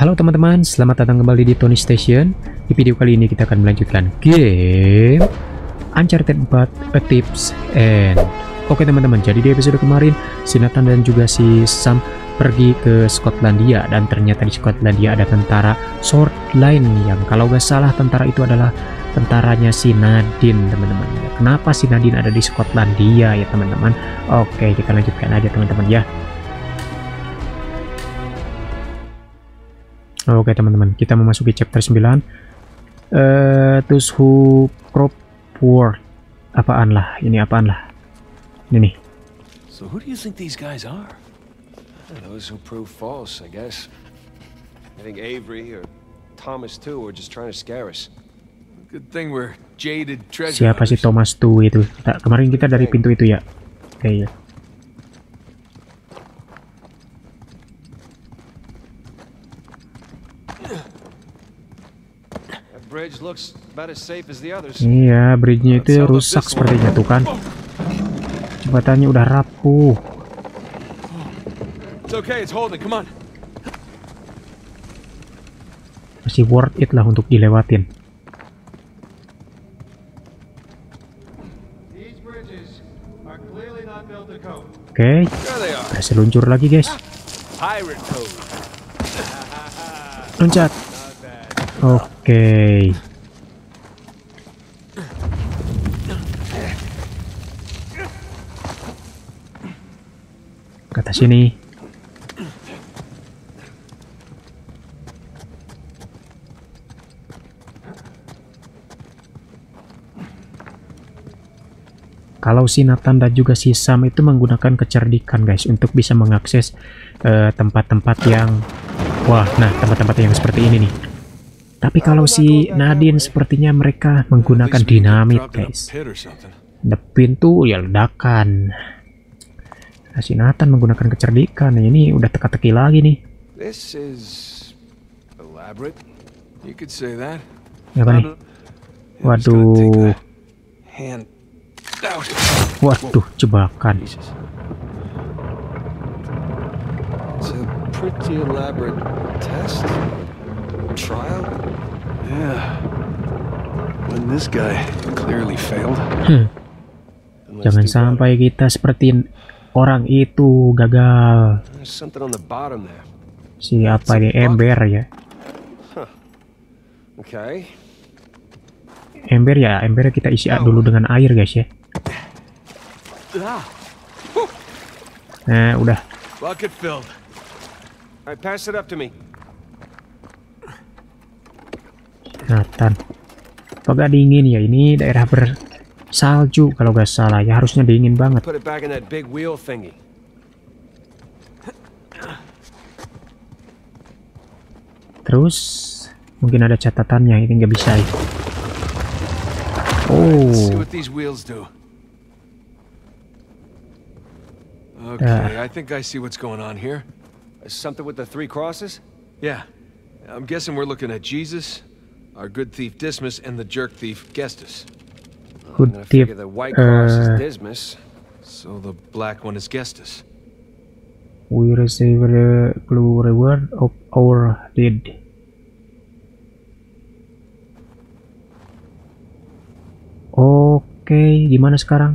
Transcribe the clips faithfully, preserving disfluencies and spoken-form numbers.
Halo teman-teman, selamat datang kembali di TONI STATION. Di video kali ini kita akan melanjutkan game Uncharted four A Thief's End. Oke teman-teman, jadi di episode kemarin si Nathan dan juga si Sam pergi ke Skotlandia, dan ternyata di Skotlandia ada tentara Shoreline yang kalau nggak salah tentara itu adalah tentaranya si Nadine, teman-teman. Kenapa si Nadine ada di Skotlandia ya teman-teman? Oke, kita lanjutkan aja teman-teman ya. Oke teman-teman, kita memasuki chapter nine. Uh, Those who crop war. Apaan lah, ini apaan lah. Ini nih. So who do you think these guys are? Those who prove false, I guess. I think Avery or Thomas Tew are just trying to scare us. Good thing we're jaded treasure. Siapa sih Thomas Tew itu? Kita, kemarin kita dari pintu itu ya. Oke ya. Iya, bridge-nya itu rusak sepertinya tuh kan. Jembatannya udah rapuh. Masih worth it lah untuk dilewatin. Oke, okay. Ada seluncur lagi guys. Loncat. Oke. Okay. Ke atas sini. Kalau si Nathan dan juga si Sam itu menggunakan kecerdikan guys untuk bisa mengakses tempat-tempat uh, yang wah, nah tempat-tempat yang seperti ini nih. Tapi kalau si Nadine sepertinya mereka menggunakan dinamit guys. Ada pintu ya ledakan. Nah, si Nathan menggunakan kecerdikan. Ini udah teka-teki lagi nih. This is elaborate. You could say that. Ngapain? Waduh. Waduh, jebakan. It's a pretty elaborate test. Trial? Yeah. When this guy clearly failed. Hmm. Jangan sampai kita seperti orang itu gagal. Siapa ini, ember ya? Oke. Ember ya, ember kita isi dulu dengan air guys ya. Nah, udah. Nathan, apakah dingin ya? Ini daerah bersalju kalau nggak salah ya, harusnya dingin banget. Terus mungkin ada catatannya, ini nggak bisa. Ya. Oh. Okay, I think I see what's going on here. Something with the three crosses? Yeah. I'm guessing we're looking at Jesus. Our good thief Dismas and the jerk thief Gestus. Good thief. The white cross is Dismas, so the black one is Gestus. We receive the blue reward of our deed. Oke, gimana sekarang?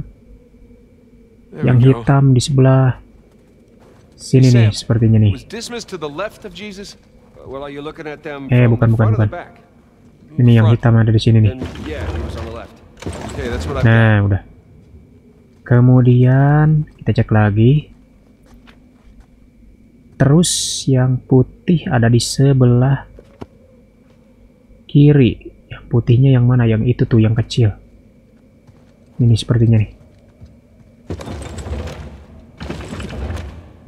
Yang hitam di sebelah sini nih, sepertinya nih. Eh, bukan, bukan, bukan. Ini yang hitam ada di sini nih. Nah, udah. Kemudian kita cek lagi. Terus yang putih ada di sebelah kiri. Yang putihnya yang mana? Yang itu tuh, yang kecil. Ini sepertinya nih.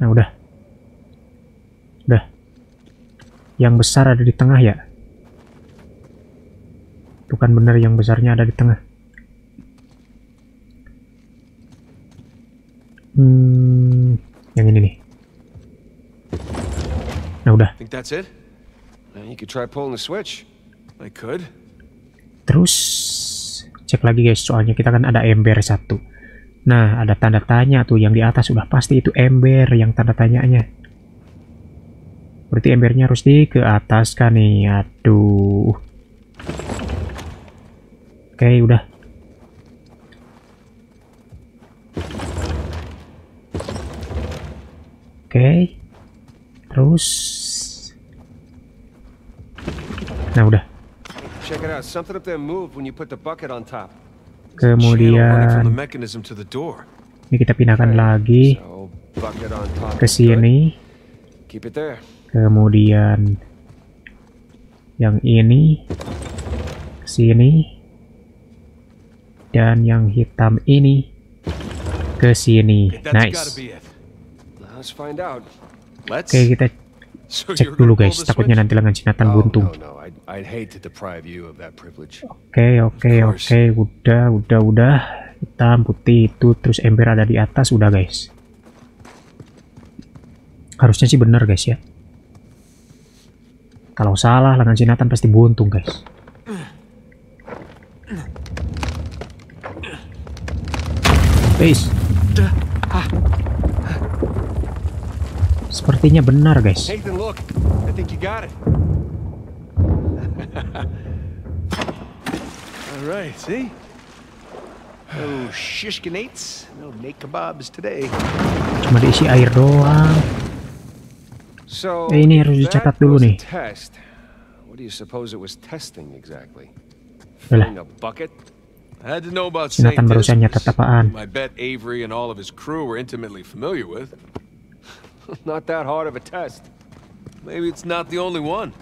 Nah, udah. Udah. Yang besar ada di tengah ya. Itu kan benar, yang besarnya ada di tengah. Hmm, yang ini nih. Nah udah. Terus cek lagi guys, soalnya kita kan ada ember satu. Nah ada tanda tanya tuh yang di atas, udah pasti itu ember yang tanda tanyanya. Berarti embernya harus di ke atas kan nih. Aduh. Oke, udah. Oke. Terus. Nah, udah. Kemudian ini kita pindahkan lagi ke sini. Kemudian yang ini ke sini. Dan yang hitam ini ke sini. Nice. Oke, kita cek dulu guys, takutnya nanti lengan cinatan buntung. Oke, oke, oke, udah, udah, udah. Hitam, putih itu, terus ember ada di atas, udah guys. Harusnya sih bener guys ya. Kalau salah lengan cinatan pasti buntung guys. Guys. Sepertinya benar, guys. Cuma diisi air doang. Eh, ini harus dicatat dulu nih. Yalah. Sinatan barusan nyatat apaan? Not that hard of a test. Maybe it's not the only one.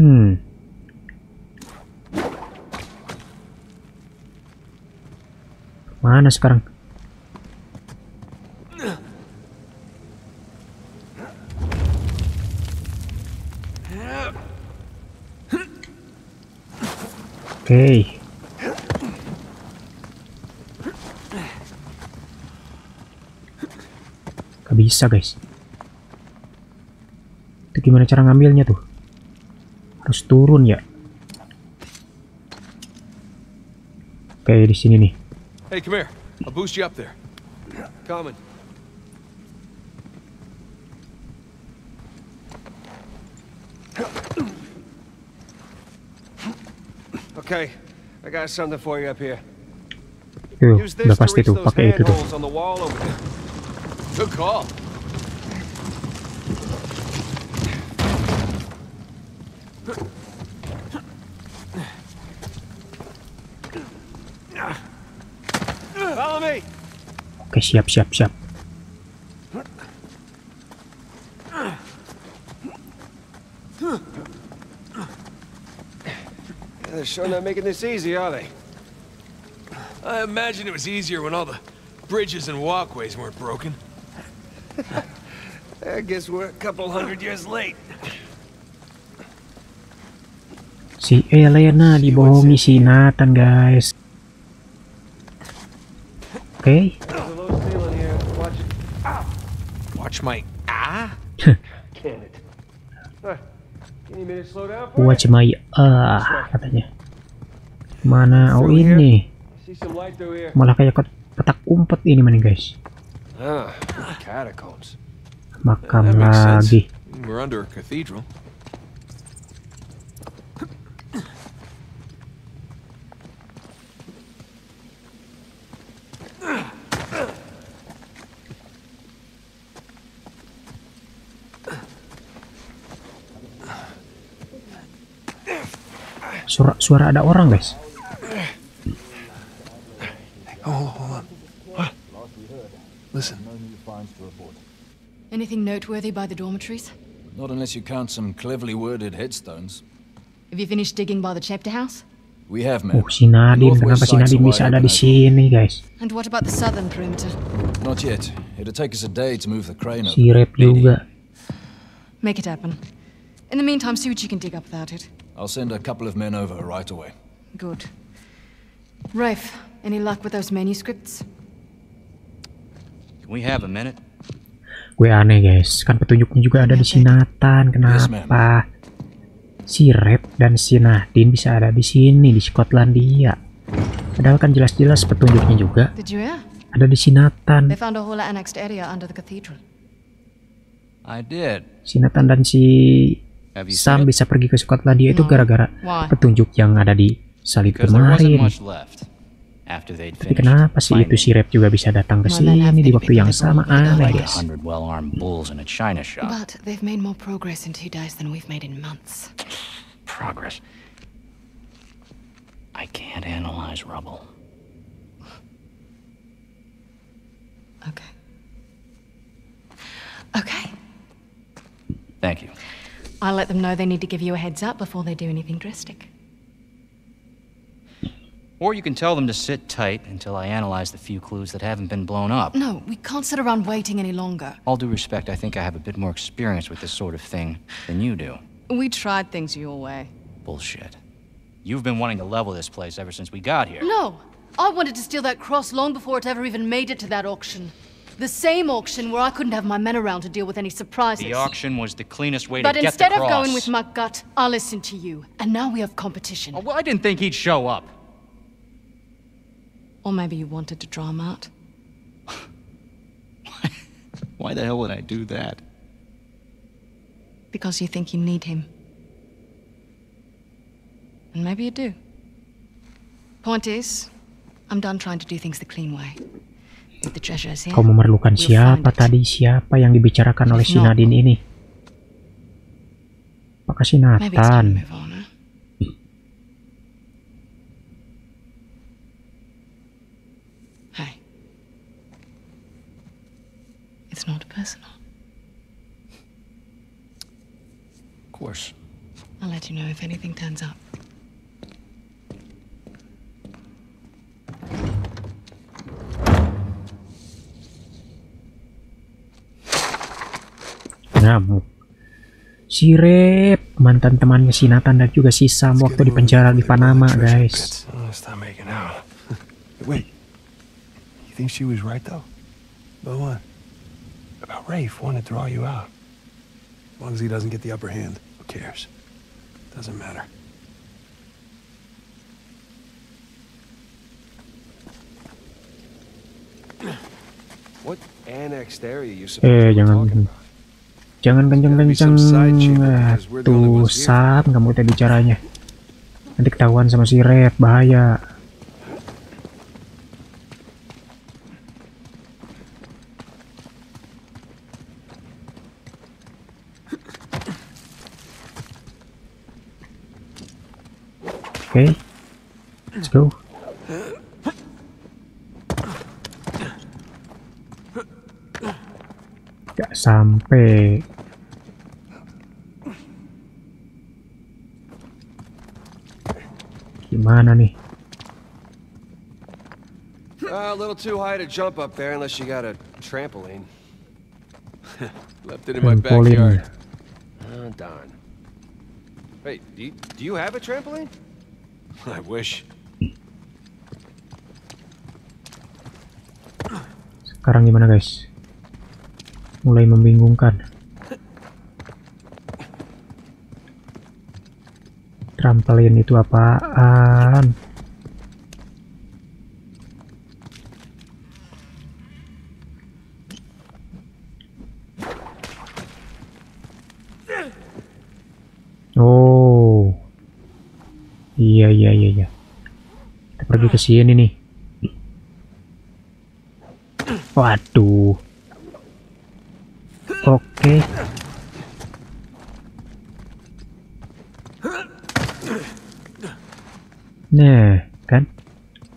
Hmm. Mana sekarang? Oke, gak bisa guys. Itu gimana cara ngambilnya tuh? Harus turun ya? Oke, di sini nih. Hey, come here. I'll boost you up there. Come on. Okay, I got something for you up here. Use this to reach those handholds on the wall over there. Good call. Follow me. Oke, siap, siap, siap. They're sure not making this easy, are they? I imagine it was easier when all the bridges and walkways weren't broken. I guess we're a couple hundred years late. Si Elena dibohongi si Nathan, guys. Okay. Watch my ah. Can it? Watch my ah katanya. Mana? Oh ini. Malah kayak petak umpet ini maning guys. Makam lagi. Suara, suara ada orang guys. Oh, hold on. What? Listen. Anything noteworthy by the dormitories? Not unless you count some cleverly worded headstones. Have you finished digging by the chapter house? We have, ma'am. Oh, si Nadine, kenapa si Nadine bisa ada di sini guys? And what about the southern perimeter? Not yet. It'll take us a day to move the crane. Si Reff juga. Make it happen. In the meantime, see what you can dig up without it. I'll send a couple of men over right away. Good. Rafe, any luck with those manuscripts? Can we have a minute? gue aneh guys, kan petunjuknya juga ada di si Nathan. Kenapa si Reff dan si Nadine bisa ada di sini di Skotlandia? Padahal kan jelas-jelas petunjuknya juga ada di si Nathan. Si Nathan dan si Sam bisa pergi ke Skotlandia itu gara-gara petunjuk yang ada di salib kemarin. Tapi kenapa sih itu si Reff juga bisa datang ke sini di waktu yang sama? Aneh guys. Okay. Okay. Thank you. I'll let them know they need to give you a heads up before they do anything drastic. Or you can tell them to sit tight until I analyze the few clues that haven't been blown up. No, we can't sit around waiting any longer. All due respect, I think I have a bit more experience with this sort of thing than you do. We tried things your way. Bullshit. You've been wanting to level this place ever since we got here. No, I wanted to steal that cross long before it ever even made it to that auction. The same auction where I couldn't have my men around to deal with any surprises. The auction was the cleanest way but to get the cross. But instead of going with my gut, I listened to you. And now we have competition. Oh, well, I didn't think he'd show up. Or maybe you wanted to draw him out. Why the hell would I do that? Because you think you need him. And maybe you do. Point is, I'm done trying to do things the clean way. Kau memerlukan siapa tadi? Siapa yang dibicarakan oleh si Nadine ini? Apakah si Nathan? It's not personal. Of course. I'll let you know if anything turns up. Ngamuk si Reff, mantan temannya si Nathan dan juga si Sam waktu di penjara di Panama guys. Eh, jangan Jangan kenceng-kenceng tuh Sam, kamu tadi bicaranya nanti ketahuan sama si Reff, bahaya. Oke, okay, let's go. Gak sampai. Gimana nih? A little too high to jump up there unless you got a trampoline. Left it in my backyard. Oh, darn. Wait, do you, do you have a trampoline? I wish. Sekarang gimana, guys? Mulai membingungkan. Trampolin itu apaan? Oh, iya iya iya iya. Kita pergi ke sini nih. Waduh. Oke, okay. Nah kan,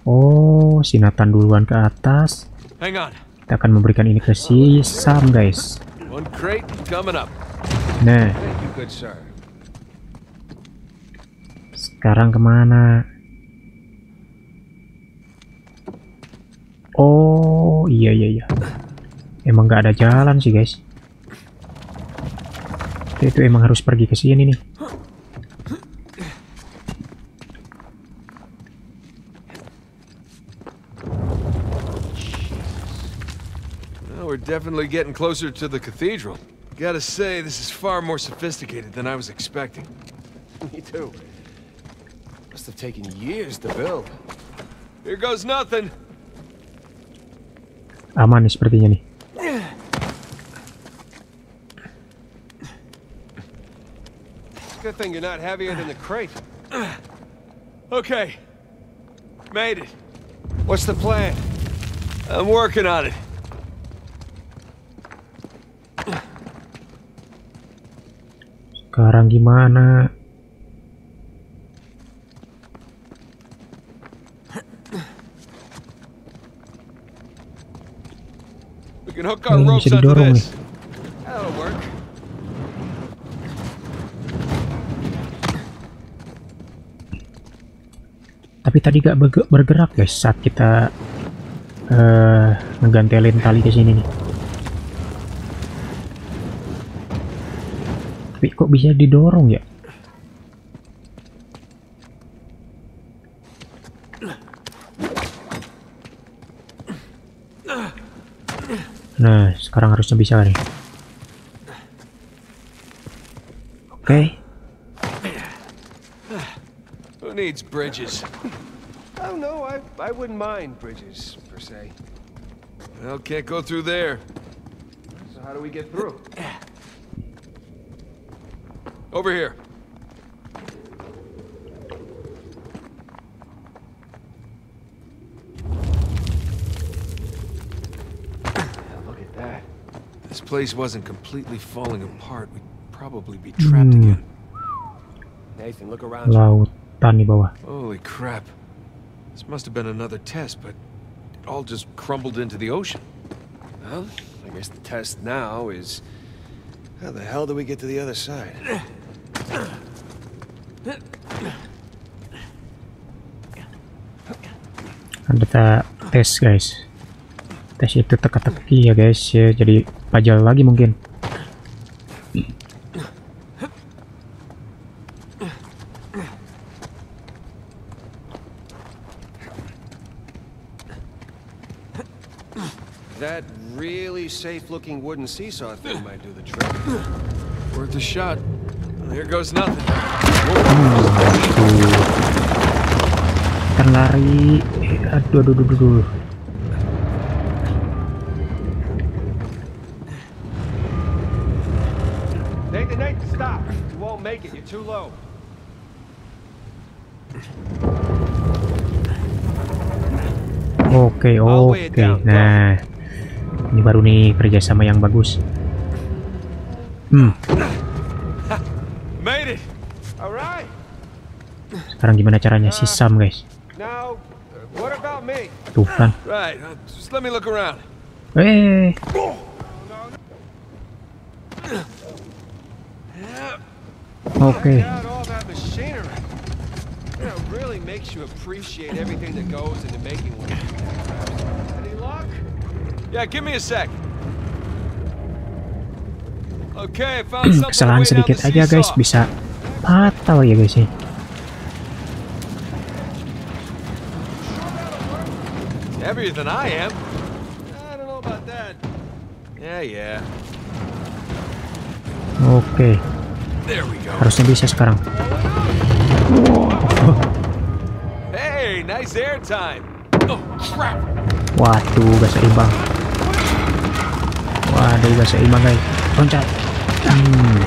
oh si Nathan duluan ke atas. Kita akan memberikan ini ke si Sam guys. Nah, sekarang kemana? Oh iya iya iya, emang nggak ada jalan sih guys. Itu emang harus pergi ke sini nih. We're definitely getting closer to the cathedral. Gotta say, this is far more sophisticated than I was expecting. Me too. Must have taken years to build. Here goes nothing. Aman sepertinya nih. Good thing you're not heavier than the crate. Okay. Made it. What's the plan? I'm working on it. Sekarang gimana? Ini bisa didorong nih. Tapi tadi gak bergerak guys saat kita uh, ngegantelin tali ke sini nih. Tapi kok bisa didorong ya? Nah, sekarang harusnya bisa nih. Oke. Okay. Who needs bridges? I don't know. I I wouldn't mind bridges per se. Well, can't go through there. So how do we get through? Over here. Place wasn't completely falling apart, we'd probably be trapped hmm. again. Nathan, look around. Lautan di bawah. Holy crap. This must have been another test, but it all just crumbled into the ocean. Well, I guess the test now is how the hell do we get to the other side? Ada tes, guys. Tes itu teka-teki ya, guys. Ya, jadi pajal lagi mungkin. That really safe-looking wooden seesaw thing might do the trick. Worth a shot. There goes nothing. Kan lari. Aduh, aduh, aduh, aduh. Too low. Oke, oke. Nah, ini baru nih kerjasama yang bagus. Hmm. Sekarang gimana caranya si Sam, guys? Tuh kan. Eh. Oke. Okay. Kesalahan sedikit aja guys bisa fatal ya guys ini. Oke. Okay. Harusnya bisa sekarang. Hey, nice air time. Oh, crap. Waduh, gak seimbang. Waduh, gak seimbang guys. Loncat. Hmm.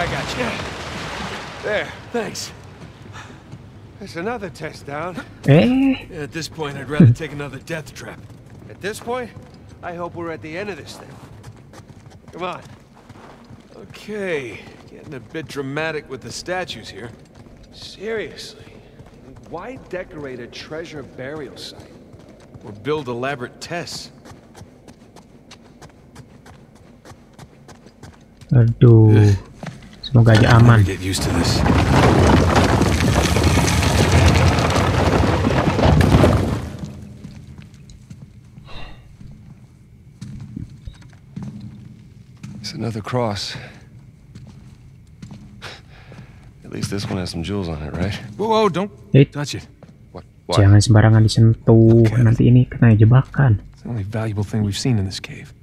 I got you. There, thanks. There's another test down. Eh? At this point, I'd rather take another death trap. At this point, I hope we're at the end of this thing. Come on. Okay, getting a bit dramatic with the statues here. Seriously, why decorate a treasure burial site? Or build elaborate tests? Aduh, semoga aja aman. Get used to this. Another cross. At least this one has some jewels on it, right? Whoa, don't touch it. Jangan sembarangan disentuh. Nanti ini kena jebakan. the only valuable thing we've seen in this cave.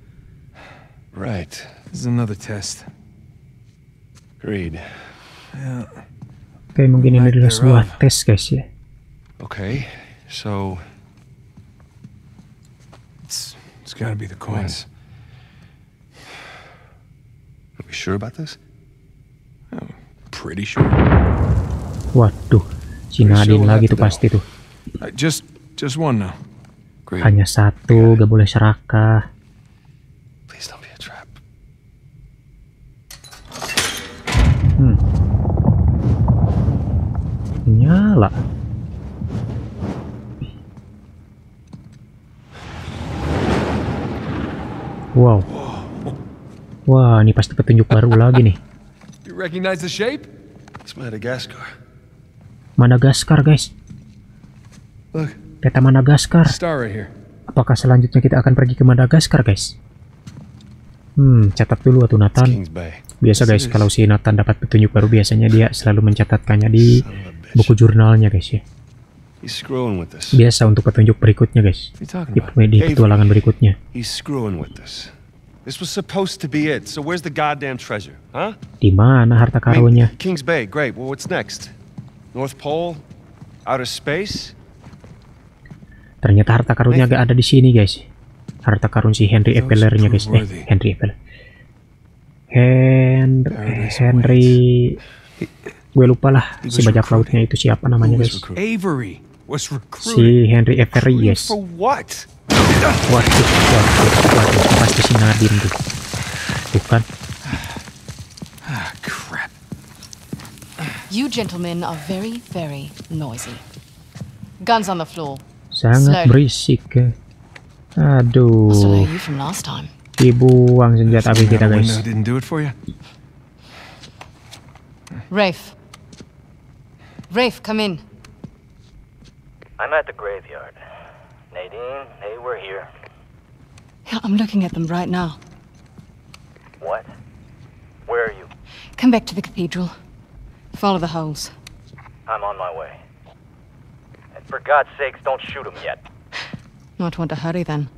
Right. This is another test. Agreed. Yeah. Okay, mungkin ini adalah sebuah tes, guys, ya. Okay, so it's it's gotta be the coins. Are we sure about this? I'm pretty sure. Waduh, si Nadine lagi tuh pasti tuh. Just just one now. Hanya satu, gak boleh serakah. Please don't be a trap. Hmm. Nyala. Wow. Wah, ini pasti petunjuk baru lagi nih. You recognize the shape? It's Madagascar. Madagascar, guys. Look. Peta Madagascar. Apakah selanjutnya kita akan pergi ke Madagascar, guys? Hmm, catat dulu atau Nathan. Biasa, guys, kalau si Nathan dapat petunjuk baru biasanya dia selalu mencatatkannya di buku jurnalnya, guys, ya. Biasa untuk petunjuk berikutnya, guys. Di, di petualangan berikutnya. Di mana harta karunnya? Kings Bay, great. Well, what's next? North Pole, outer space. Ternyata harta karunnya agak ada di sini, guys. Harta karun si Henry Avery-nya, guys. Eh, Henry Avery. Henry, Henry. Gue lupa lah si bajak lautnya itu siapa namanya, guys. Si Henry Avery, guys. Waduh, waduh, waduh. Pasti si Nadine tuh. Bukan. You gentlemen are very, very noisy. Guns on the floor. Sangat berisik. Aduh. Dibuang senjata api kita, guys. Rafe. Rafe, come in. I'm at the graveyard. Nadine, they were here. I'm looking at them right now. What? Where are you? Come back to the cathedral. Follow the holes. I'm on my way. For God's sakes, don't shoot him yet. Not want to hurry then.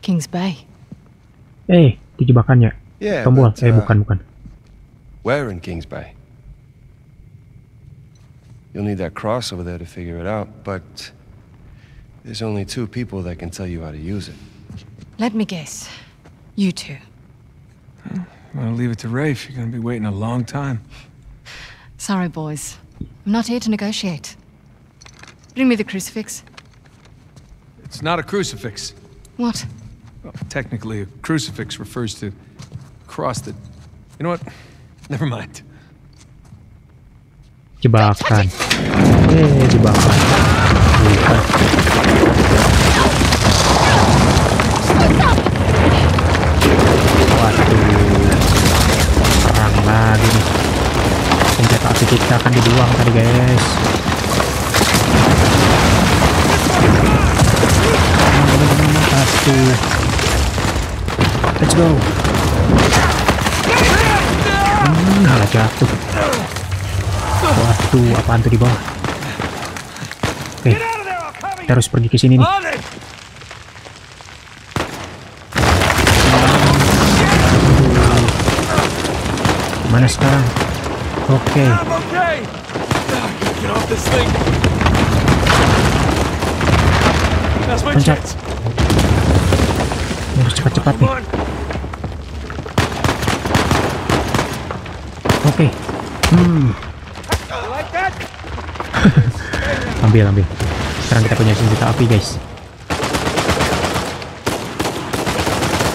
Kings Bay. Eh, di jebakannya. Yeah, tombol. But, uh, eh, bukan, bukan. Where in Kings Bay? You'll need that cross over there to figure it out, but there's only two people that can tell you how to use it. Let me guess. You two. Huh? You want to leave it to Rafe? You're going to be waiting a long time. Sorry, boys. I'm not here to negotiate. Bring me the crucifix. It's not a crucifix. What? Well, technically, a crucifix refers to a cross that... You know what? Never mind. Jebakan. Eh, jebakan. Waduh. Perang lagi nih. Senjata api kita akan dibuang tadi, guys. Let's go. Nah, jatuh. Waduh, apaan tuh di bawah? Oke, kita harus pergi ke sini nih. Mana sekarang? Oke. Okay. Loncat. Harus cepat-cepat nih. Oke. Okay. Hmm. Ambil, ambil. Sekarang kita punya senjata api, guys.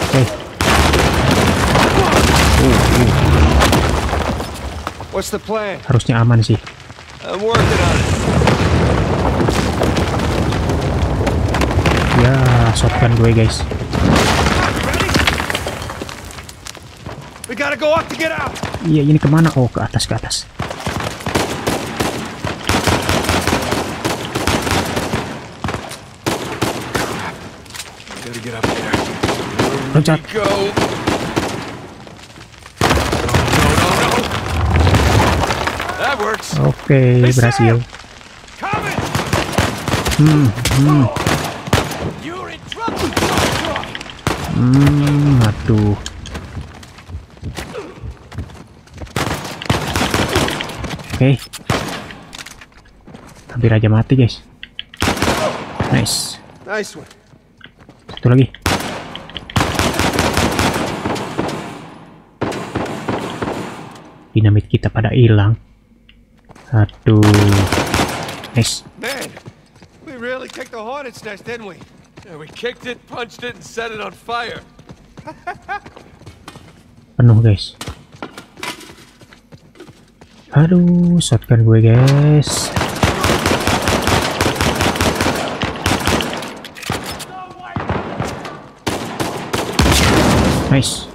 Oke. Okay. Uh, uh. What's the plan? Harusnya aman sih. I'm working on it. Ya, shotgun gue, guys. We gotta go up to get out. Iya, ini kemana? Oh, ke atas, ke atas. Loncat. Oke, okay, berhasil. Hmm, hmm. Hmm, aduh. Oke. Okay. Hampir aja mati, guys. Nice. Nice one. Satu lagi. Dinamit kita pada hilang. Aduh. Nice. We really kicked the hornet's nest, didn't we? Yeah, we kicked it, punched it, and set it on fire. Penuh, guys. Aduh, shotgun gue, guys. Nice.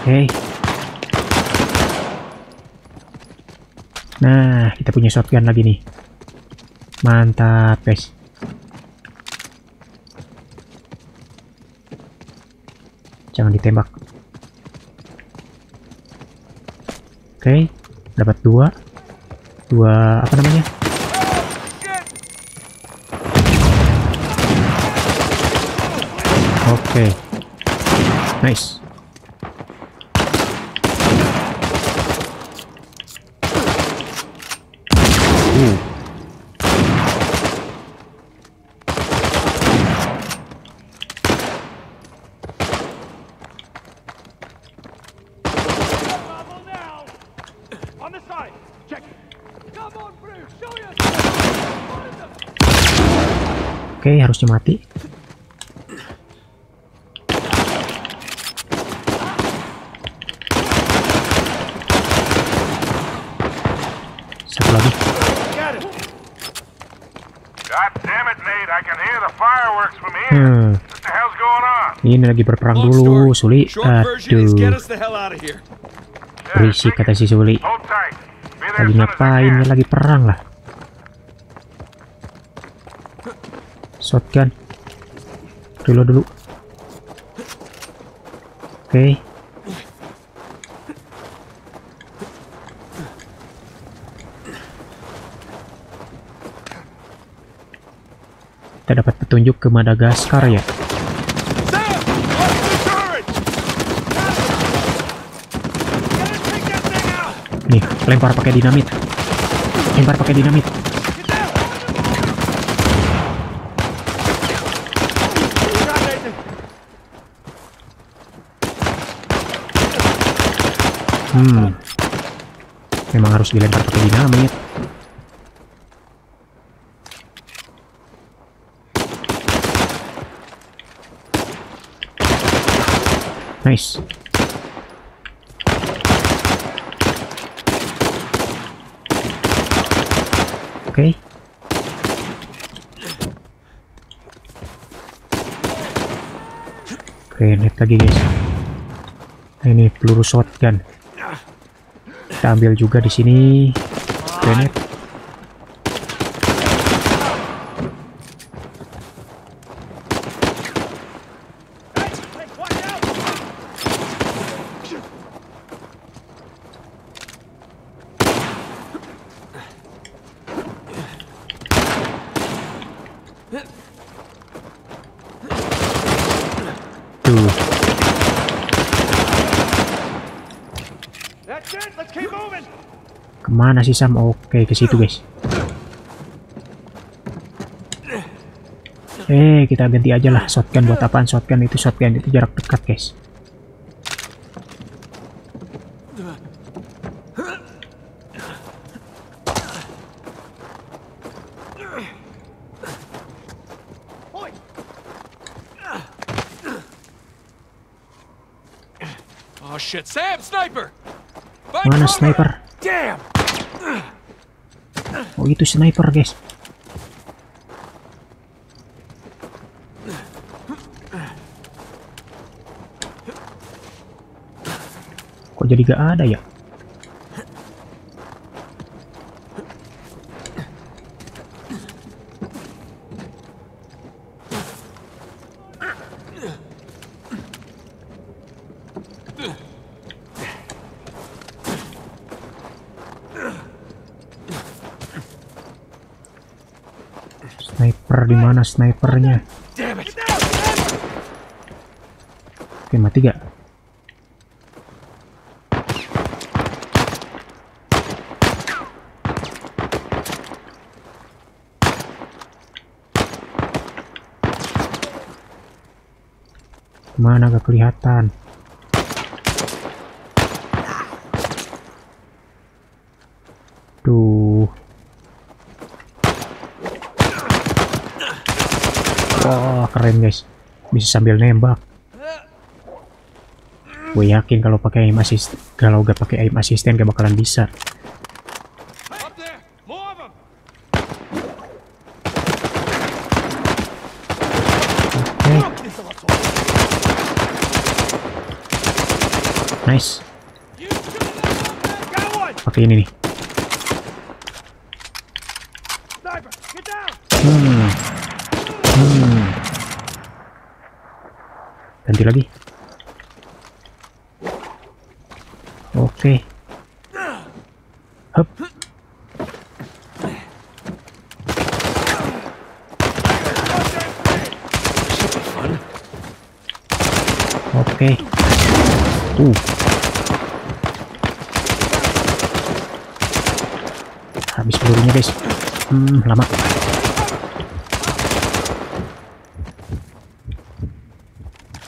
Oke. Okay. Nah, kita punya shotgun lagi nih. Mantap, guys. Jangan ditembak. Oke, okay, dapat dua, dua apa namanya? Oke, okay. Nice. Uh. Oke, okay, harusnya mati. Satu lagi. Hmm. Ini lagi berperang dulu, Sully. Aduh. Berisik kata si Sully. Lagi ngapain? Lagi perang lah. Shotgun dulu dulu. Oke. Okay. Kita dapat petunjuk ke Madagascar ya. Nih, lempar pakai dinamit. Lempar pakai dinamit. Hmm. Memang harus dilempar pakai dinamit. Nice. Oke. Okay. Oke, okay, net lagi guys. Nah, ini peluru shotgun. Kita ambil juga di sini granat. Kemana sih Sam? Oke, ke situ guys. Eh, kita ganti aja lah shotgun. Buat apaan shotgun itu? Shotgun itu jarak dekat guys. Oh shit, Sam sniper. Mana sniper? Oh, itu sniper, guys. Kok jadi gak ada ya? sniper, di mana snipernya? Oke, mati gak? Mana gak kelihatan? Duh. Wah, keren guys. Bisa sambil nembak. Gue yakin kalau pakai aim assist, kalau gak pakai aim assistant gak bakalan bisa. Nice. Pakai ini nih. Hmm. Hmm. Ganti lagi. Oke. Hup. Oke. Uh. Habis pelurunya guys. Hmm, lama.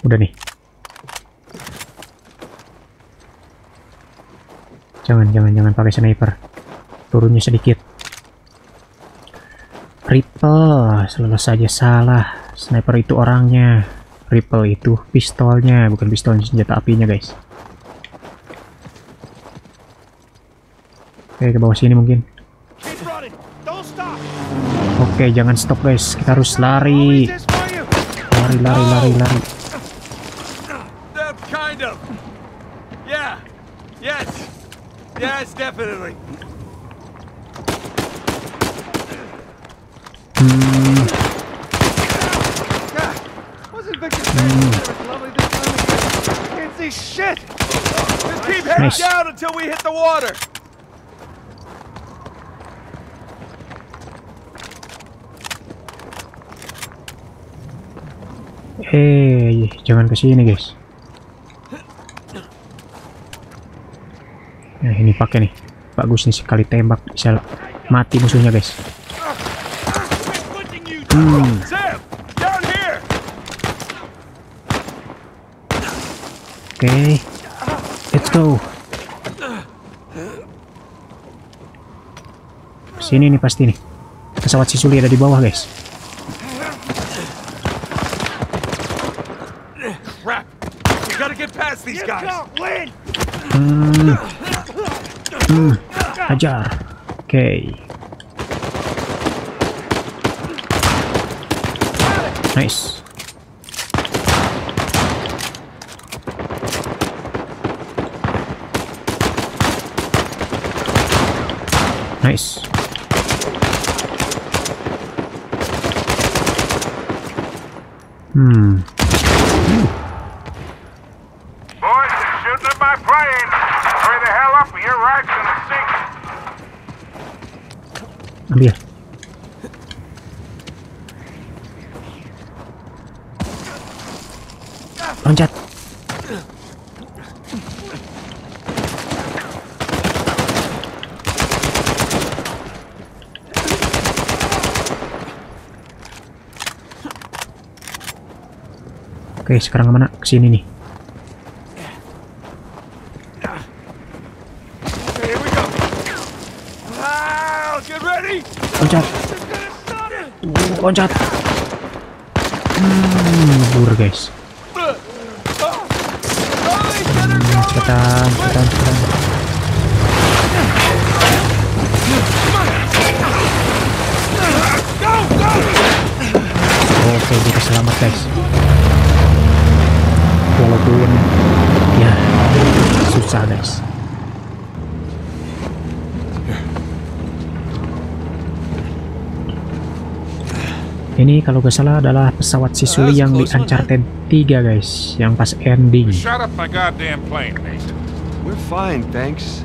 Udah nih. Jangan, jangan, jangan pakai sniper. Turunnya sedikit. Rifle, selalu saja salah. Sniper itu orangnya. Rifle itu pistolnya, bukan pistolnya senjata apinya guys. Oke, ke bawah sini mungkin. Oke, okay, jangan stop guys, kita harus lari. Lari, lari, lari, lari. Hmm. Hmm. Nice. Hei, jangan ke sini, guys. Nah, ini pakai nih. Bagus nih, sekali tembak bisa mati musuhnya, guys. Hmm. Oke. Okay. Let's go. Sini nih pasti nih. Pesawat si Sully ada di bawah, guys. Hmm. Hmm. Hajar. Oke. Okay. Nice. Nice. Hmm. Ambil. Loncat. Oke, sekarang kemana? Kesini nih. Loncat, loncat, hmm, bur guys. Hmm, cepetan, cepetan, cepetan. Oke, kita selamat guys. Walaupun ya susah guys. Ini kalau gak salah adalah pesawat si Sully yang di Uncharted three guys, yang pas ending. Shut up my goddamn plane, Nathan. We're fine, thanks.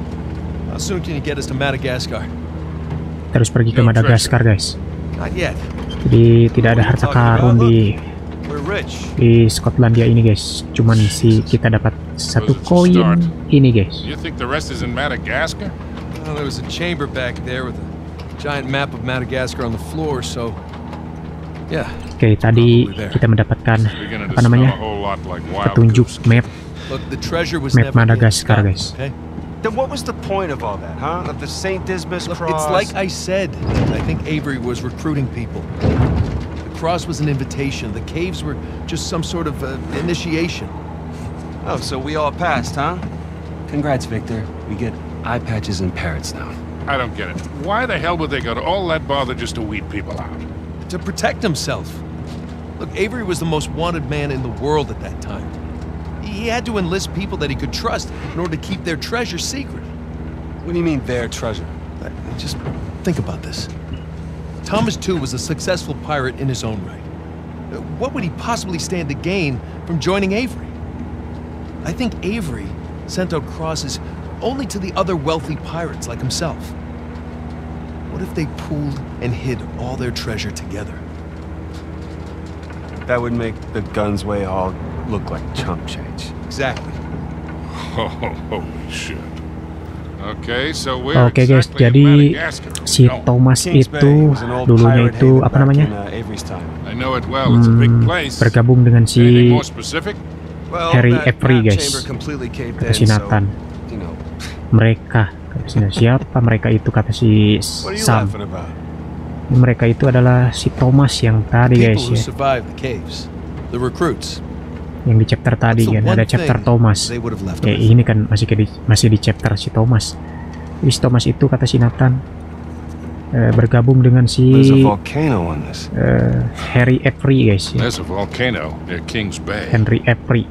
How soon can you get us to Madagascar? Terus pergi ke Madagascar guys. Not yet. Jadi tidak ada harta karun di di Skotlandia ini, guys. Cuman si kita dapat satu koin ini, guys. You think the rest is in Madagascar? Well, there was a chamber back there with a giant map of Madagascar on the floor, so yeah. Oke, tadi kita mendapatkan apa namanya? Petunjuk map map Madagascar, guys. Then what was the point of all that, huh? Of the Saint Dismas cross? It's like I said, I think Avery was recruiting people. The cross was an invitation. The caves were just some sort of uh, initiation. Oh, so we all passed, huh? Congrats, Victor. We get eye patches and parrots now. I don't get it. Why the hell would they go to all that bother just to weed people out? To protect himself. Look, Avery was the most wanted man in the world at that time. He had to enlist people that he could trust in order to keep their treasure secret. What do you mean, their treasure? Just think about this. Thomas Tew was a successful pirate in his own right. What would he possibly stand to gain from joining Avery? I think Avery sent out crosses only to the other wealthy pirates like himself. What if they pooled and hid all their treasure together? That would make the Gunsway Hall look like chump change. Exactly. Oh, holy shit. Okay, so we're Oke okay, guys, exactly jadi si Thomas itu dulunya itu apa namanya? Hmm, bergabung dengan si Henry Avery, guys. Si Nathan. Mereka, siapa mereka itu, kata si Sam. Mereka itu adalah si Thomas yang tadi, guys, ya. Yang di chapter tadi kan ada chapter Thomas. Ya, ini kan masih di masih di chapter si Thomas. Jadi si Thomas itu, kata si Nathan, eh, bergabung dengan si eh, Henry Avery, guys, ya. Henry Avery.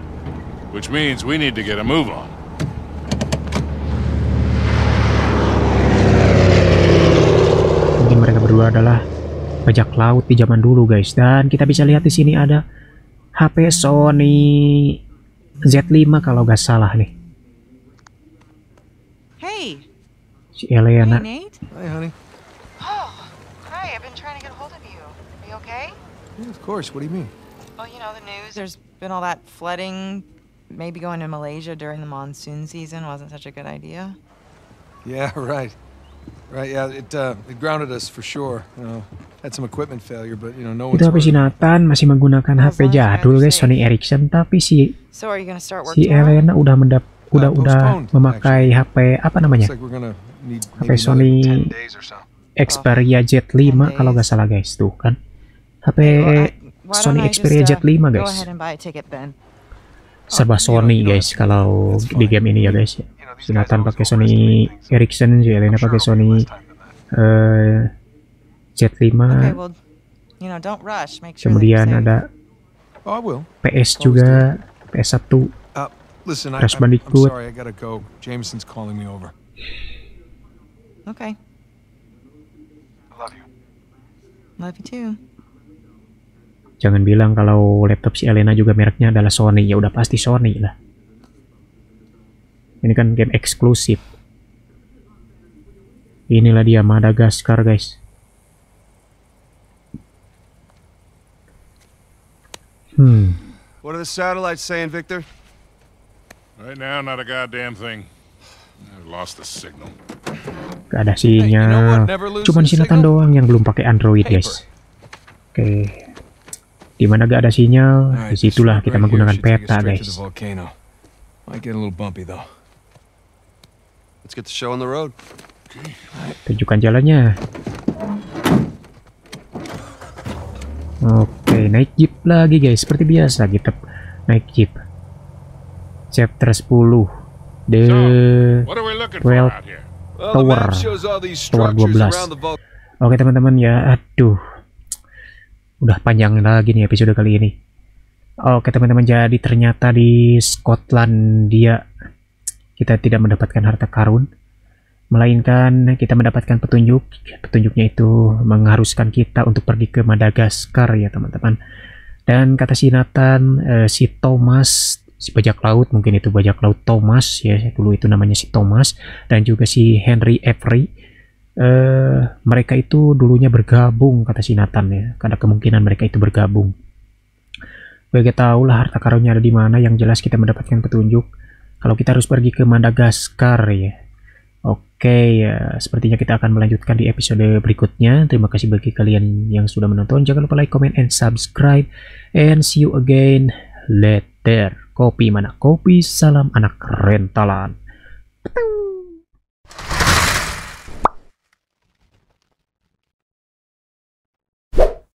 Which means we need to get a move on. Mungkin mereka berdua adalah bajak laut di zaman dulu, guys. Dan kita bisa lihat di sini ada H P Sony Z five kalau nggak salah nih. Hey. Si Elena. Hey, hi, honey. Oh, hi. I've been trying to get hold of you. Are you okay? Yeah, of course. What do you mean? Well, you know the news. There's been all that flooding. Maybe going to Malaysia during the monsoon season wasn't such a good idea. Yeah, right. Right, yeah, it uh, it grounded us for sure. You know, had some equipment failure, but you know, no one's. Itu si Nathan masih menggunakan H P jadul, guys, Sony Ericsson, tapi si si Elena udah mendap udah udah memakai H P apa namanya? H P Sony Xperia Z five kalau nggak salah, guys, tuh kan. H P Sony Xperia Z five, guys. Serba Sony, guys, kalau di game ini ya, guys. Si Nathan pakai Sony Ericsson, si Elena pakai Sony uh, Z five. Kemudian ada P S juga, P S one, Crash Bandicoot. Okay. Love you too. Jangan bilang kalau laptop si Elena juga mereknya adalah Sony, ya udah pasti Sony lah. Ini kan game eksklusif. Inilah dia Madagascar, guys. Hmm. What are the satellites saying, Victor? Right now, not a goddamn thing. I lost the signal. Gak ada sinyal. Cuman si Nathan doang yang belum pakai Android, guys. Oke. Okay. Di mana gak ada sinyal, disitulah kita menggunakan peta, guys. Let's get the show on the road. Tunjukkan jalannya. Oke, naik jeep lagi, guys. Seperti biasa kita naik jeep. Chapter ten The Twelve Tower. Tower twelve. Oke, teman-teman ya. Aduh. Udah panjang lagi nih episode kali ini. Oke, teman-teman, jadi ternyata di Skotlandia kita tidak mendapatkan harta karun, melainkan kita mendapatkan petunjuk. Petunjuknya itu mengharuskan kita untuk pergi ke Madagaskar, ya teman-teman. Dan kata si Nathan, eh, si Thomas, si bajak laut, mungkin itu bajak laut Thomas, ya dulu itu namanya si Thomas, dan juga si Henry Avery, eh, mereka itu dulunya bergabung, kata si Nathan ya, karena kemungkinan mereka itu bergabung. Bagi kita tahulah harta karunnya ada di mana, yang jelas kita mendapatkan petunjuk kalau kita harus pergi ke Madagascar ya. Oke, ya, sepertinya kita akan melanjutkan di episode berikutnya. Terima kasih bagi kalian yang sudah menonton. Jangan lupa like, comment, and subscribe. And see you again later. Kopi mana kopi, salam anak rentalan.